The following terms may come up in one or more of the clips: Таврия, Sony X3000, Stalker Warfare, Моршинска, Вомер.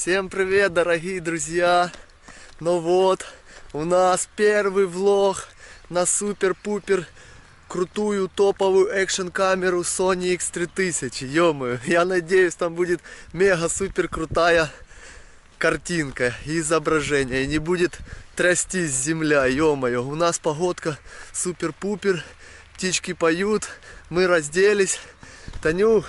Всем привет, дорогие друзья! Ну вот, у нас первый влог на супер-пупер крутую топовую экшн-камеру Sony X3000. Ё-моё, я надеюсь, там будет мега-супер крутая картинка и изображение. И не будет трястись земля, ё-моё. У нас погодка супер-пупер, птички поют, мы разделись. Танюх,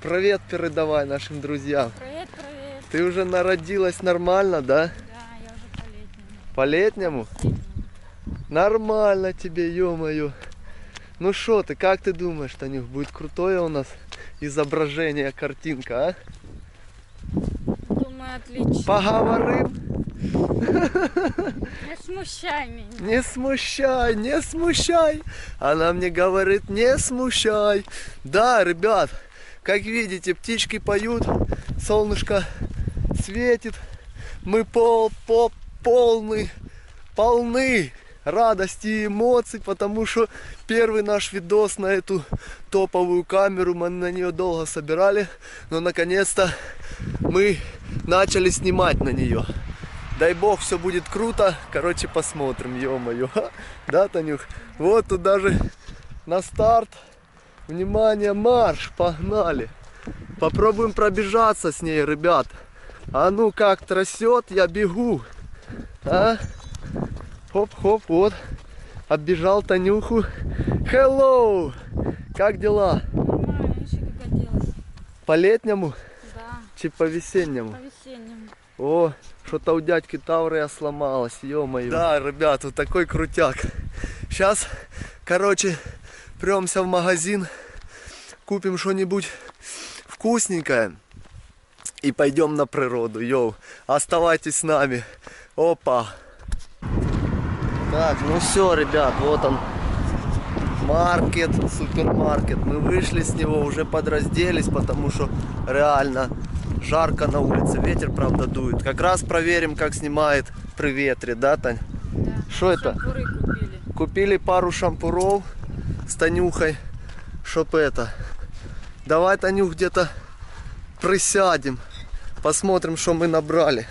привет передавай нашим друзьям. Привет, привет. Ты уже народилась нормально, да? Да, я уже по-летнему. По-летнему? Нормально тебе, ё-моё. Ну шо ты, как ты думаешь, Танюх, будет крутое у нас изображение, картинка, а? Думаю, отлично. Поговорим? Не смущай меня. Не смущай, не смущай. Она мне говорит, не смущай. Да, ребят, как видите, птички поют, солнышко светит. Мы полны радости и эмоций, потому что первый наш видос на эту топовую камеру, мы на нее долго собирали, но наконец-то мы начали снимать на нее. Дай бог, все будет круто. Короче, посмотрим, ё-моё. Да, Танюх? Вот тут даже на старт. Внимание, марш, погнали. Попробуем пробежаться с ней, ребят. А ну как трясет, я бегу. А? Хоп-хоп, вот. Оббежал Танюху. Hello! Как дела? Нормально, еще как оделась. По-летнему? Да. Чи по-весеннему? По-весеннему. О, что-то у дядьки Таврия сломалось, ё-моё. Да, ребят, вот такой крутяк. Сейчас, короче, прёмся в магазин, купим что-нибудь вкусненькое и пойдем на природу, йоу. Оставайтесь с нами. Опа. Так, ну все, ребят, вот он. Маркет, супермаркет. Мы вышли с него, уже подразделись, потому что реально жарко на улице, ветер, правда, дует. Как раз проверим, как снимает при ветре, да, Тань? Да. Что это? Шампуры купили. Купили пару шампуров с Танюхой, чтоб это. Давай, Танюх, где-то присядем, посмотрим, что мы набрали.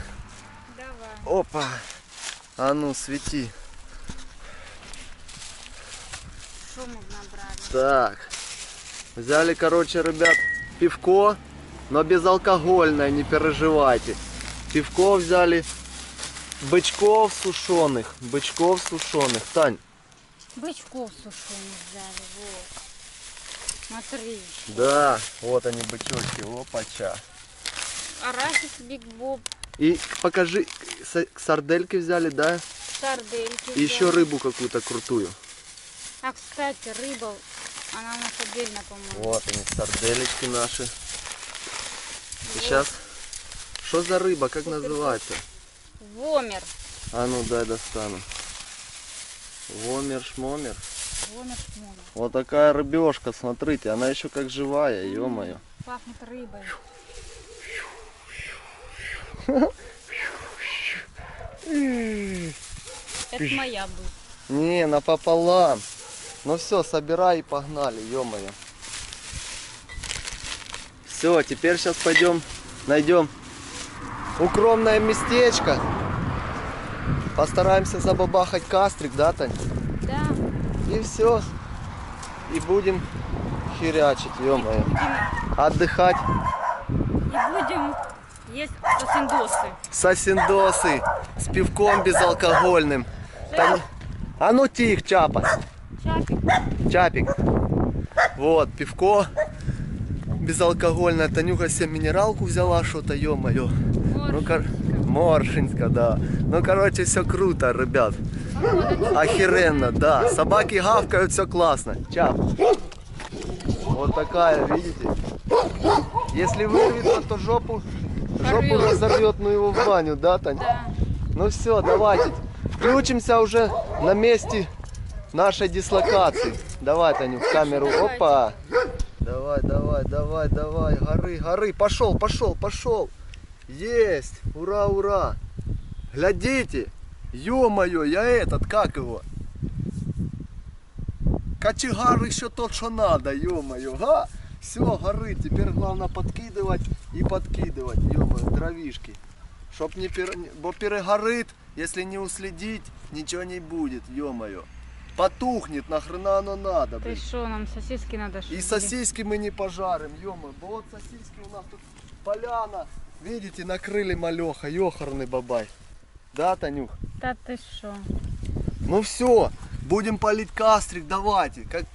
Давай. Опа. А ну, свети. Что мы набрали? Так. Взяли, короче, ребят, пивко. Но безалкогольное, не переживайте. Пивко взяли, бычков сушеных. Тань. Бычков сушеных взяли, вот. Смотри. Да, вот они, бычочки, опача. Арахис, Биг Боб. И покажи, сардельки взяли, да? Сардельки. И еще рыбу какую-то крутую. А, кстати, рыба, она у нас отдельно, по-моему. Вот они, сарделечки наши. И сейчас, что за рыба, как называется? Вомер. А ну дай достану. Вомер-шмомер. Вомер-шмомер. Вот такая рыбешка, смотрите, она еще как живая, ё-моё. Пахнет рыбой. Это моя была. Не, напополам. Ну все, собирай и погнали, ё-моё. Все, теперь сейчас пойдем, найдем укромное местечко. Постараемся забабахать кастрик, да, Тань? Да. И все. И будем херячить, ё-моё. Отдыхать. И будем есть сосиндосы. Сосиндосы с пивком безалкогольным. Там... А ну тихо, чапа. Чапик. Чапик. Вот, пивко безалкогольная. Танюха себе минералку взяла, что-то, ё-моё. Моршинска, да. Ну, короче, все круто, ребят. Охеренно, да. Собаки гавкают, все классно. Чап. Вот такая, видите? Если вырвется, то жопу разорвет, ну его в баню, да, Тань? Да. Ну все, давайте. Включимся уже на месте нашей дислокации. Давай, Таню, в камеру. Опа. Давай, давай, давай, давай, горы, горы, пошел, пошел, пошел. Есть, ура, ура. Глядите, ё-моё, я этот, как его? Кочегар еще тот, что надо, ё-моё. Все, горы, теперь главное подкидывать и подкидывать, ё-моё. кровишки. Чтоб не бо перегорит, если не уследить, ничего не будет, ё-моё. Потухнет, нахрена оно надо, блин. Ты что, нам сосиски надо шить? И сосиски мы не пожарим, ё-моё. Вот сосиски у нас тут, поляна. Видите, накрыли малёха, ёхарный бабай. Да, Танюх? Да ты что? Ну все, будем палить кастрик, давайте. Как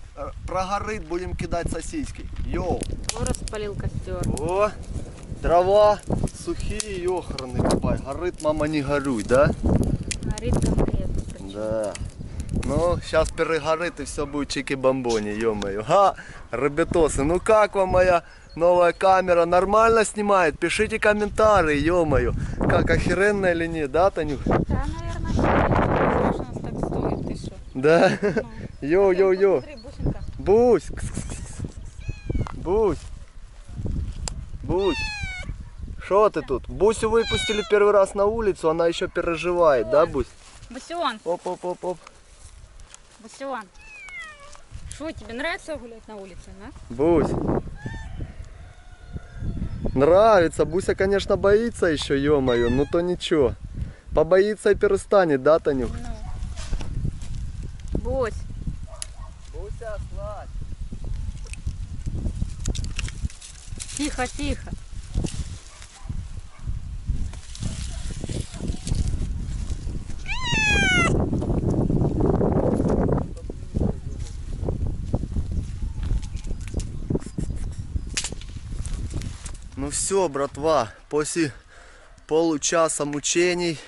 прогорит, будем кидать сосиски. Йоу. О, распалил костер. О, дрова сухие, ёхарный бабай. Горит, мама, не горюй, да? Горит конкретно. Причем. Да. Ну, сейчас перегорит и все будет чики-бомбони, ё-моё. Ха, ребятосы, ну как вам моя новая камера? Нормально снимает? Пишите комментарии, ё-моё. Как, охеренно или нет, да, Танюх? Да, наверное, охеренно. Слушай, нас так стоит, ты шо? Да? Йо-йо-йо. Бусь. Бусь. Бусь. Шо ты тут? Бусю выпустили первый раз на улицу, она еще переживает, да, Бусь? Бусион. Оп-оп-оп-оп. Бусион, что тебе нравится гулять на улице, да? Бусь, нравится. Буся, конечно, боится еще, ё-моё, ну то ничего. Побоится и перестанет, да, Танюх? Ну. Бусь. Буся, слазь. Тихо, тихо. Все, братва, после получаса мучений,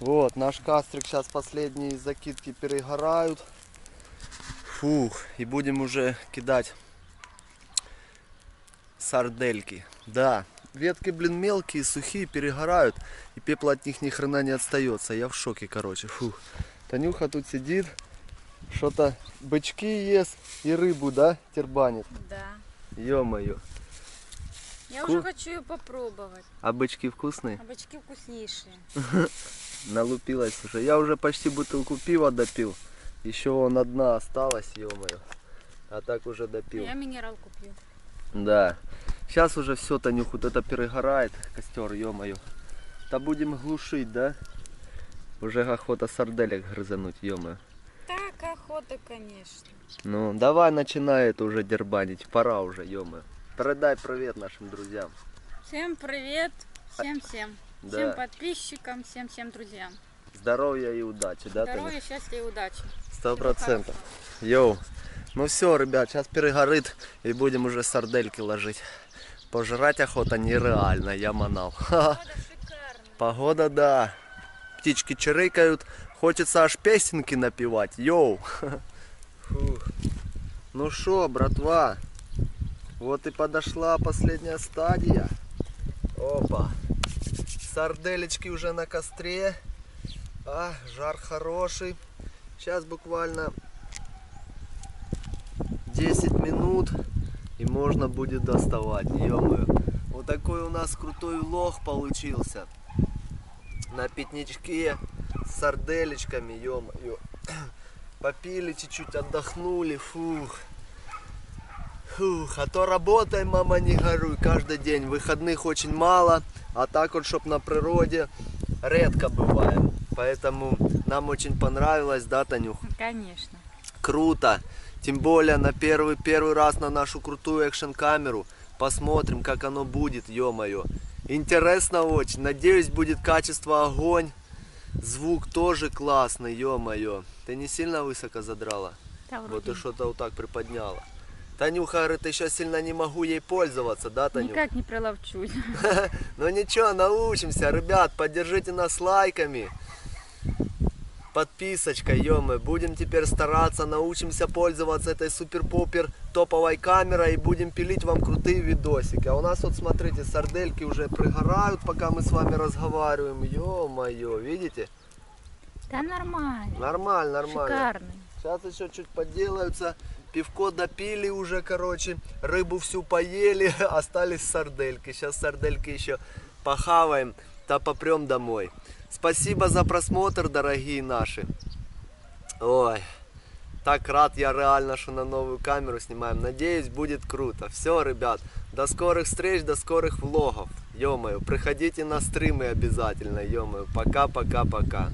вот, наш кастрик сейчас, последние закидки перегорают, фух, и будем уже кидать сардельки, да, ветки, блин, мелкие, сухие, перегорают, и пепла от них ни хрена не остается, я в шоке, короче, фух, Танюха тут сидит, что-то бычки ест и рыбу, да, тербанит, да, ё-моё. Я уже хочу ее попробовать. А бычки вкусные? А бычки вкуснейшие. Налупилась уже. Я уже почти бутылку пива допил. Еще вон одна осталась, ё-моё. А так уже допил. Я минералку пью. Да. Сейчас уже все, Танюх, вот это перегорает костер, ё-моё. Да будем глушить, да? Уже охота сарделек грызануть, ё-моё. Так, охота, конечно. Ну, давай начинает уже дербанить. Пора уже, ё-моё. Передай привет нашим друзьям. Всем привет, всем-всем. Да. Всем подписчикам, всем-всем друзьям. Здоровья и удачи, да? Здоровья, счастья и удачи. 100%. Йоу. Ну все, ребят, сейчас перегорит и будем уже сардельки ложить. Пожрать охота нереально, я манал. Погода шикарная. Погода, да. Птички чирикают, хочется аж песенки напевать. Йоу. Фух. Ну шо, братва? Вот и подошла последняя стадия. Опа. Сарделечки уже на костре. А, жар хороший. Сейчас буквально 10 минут и можно будет доставать. Ё-моё. Вот такой у нас крутой улов получился. На пятничке с сарделечками. Ё-моё. Попили чуть-чуть, отдохнули. Фух. Фух, а то работай, мама, не горюй, каждый день. Выходных очень мало, а так вот, чтоб на природе, редко бываем. Поэтому нам очень понравилось, да, Танюх? Конечно. Круто. Тем более на первый раз на нашу крутую экшн-камеру. Посмотрим, как оно будет, ё-моё. Интересно очень. Надеюсь, будет качество огонь. Звук тоже классный, ё-моё. Ты не сильно высоко задрала? Да, вроде. Вот ты что-то вот так приподняла. Танюха говорит, еще сильно не могу ей пользоваться, да, Танюха? Никак не приловчусь. Ну ничего, научимся, ребят, поддержите нас лайками, подписочкой, ё-моё. Будем теперь стараться, научимся пользоваться этой супер-пупер топовой камерой и будем пилить вам крутые видосики. А у нас вот, смотрите, сардельки уже пригорают, пока мы с вами разговариваем, ё-моё, видите? Да нормально. Нормально, нормально. Шикарный. Сейчас еще чуть подделаются. Пивко допили уже, короче, рыбу всю поели, остались сардельки. Сейчас сардельки еще похаваем, да попрем домой. Спасибо за просмотр, дорогие наши. Ой, так рад я реально, что на новую камеру снимаем. Надеюсь, будет круто. Все, ребят, до скорых встреч, до скорых влогов. Ё-моё, приходите на стримы обязательно, ё-моё. Пока-пока-пока.